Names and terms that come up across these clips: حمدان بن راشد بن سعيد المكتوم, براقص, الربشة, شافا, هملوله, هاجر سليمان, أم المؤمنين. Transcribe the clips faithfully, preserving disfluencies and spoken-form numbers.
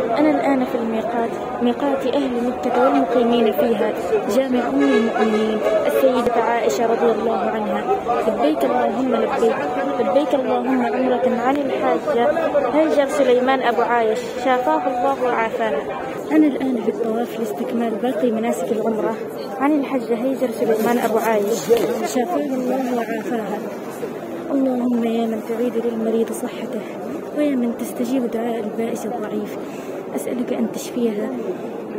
أنا الآن في الميقات، ميقات أهل مكة والمقيمين فيها، جامع أم المؤمنين السيدة عائشة رضي الله عنها. لبيك اللهم لبيك، لبيك اللهم عمرة عن الحاجة هاجر سليمان أبو عايش، شافاه الله وعافاها. أنا الآن في الطواف لاستكمال باقي مناسك العمرة عن الحجة هاجر سليمان أبو عايش، شافاه الله وعافاها. اللهم يا من تعيد للمريض صحته، ويا من تستجيب دعاء البائس الضعيف، أسألك أن تشفيها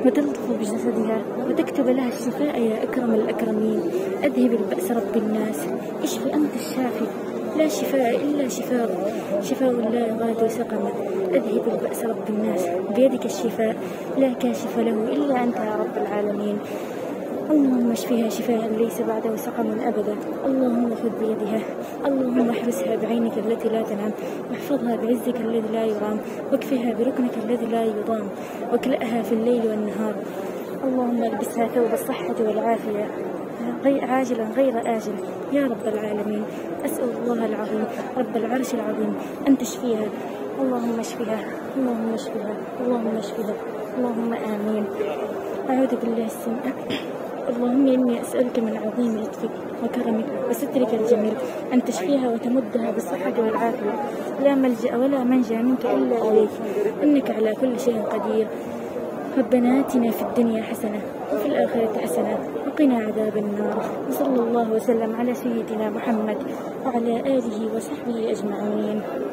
وتلطف بجسدها وتكتب لها الشفاء يا أكرم الأكرمين. أذهب البأس رب الناس، اشفي أنت الشافي، لا شفاء إلا شفاء، شفاء لا يغادر سقما. أذهب البأس رب الناس، بيدك الشفاء لا كاشف له إلا أنت يا رب العالمين. اللهم اشفها شفاء ليس بعده سقم أبدا. اللهم خذ بيدها، اللهم احرسها بعينك التي لا تنام، واحفظها بعزك الذي لا يرام، واكفها بركنك الذي لا يضام، واكلأها في الليل والنهار. اللهم البسها ثوب الصحة والعافية عاجلا غير آجل يا رب العالمين. أسأل الله العظيم رب العرش العظيم أن تشفيها. اللهم اشفها، اللهم اشفها، اللهم اشفها، اللهم آمين. أعوذ بالله السميع. اللهم إني أسألك من عظيم لطفك وكرمك وسترك الجميل أن تشفيها وتمدها بالصحة والعافية. لا ملجأ ولا منجا منك إلا إليك، إنك على كل شيء قدير. ربنا آتنا في الدنيا حسنة وفي الآخرة حسنة وقنا عذاب النار. وصلى الله وسلم على سيدنا محمد وعلى آله وصحبه أجمعين.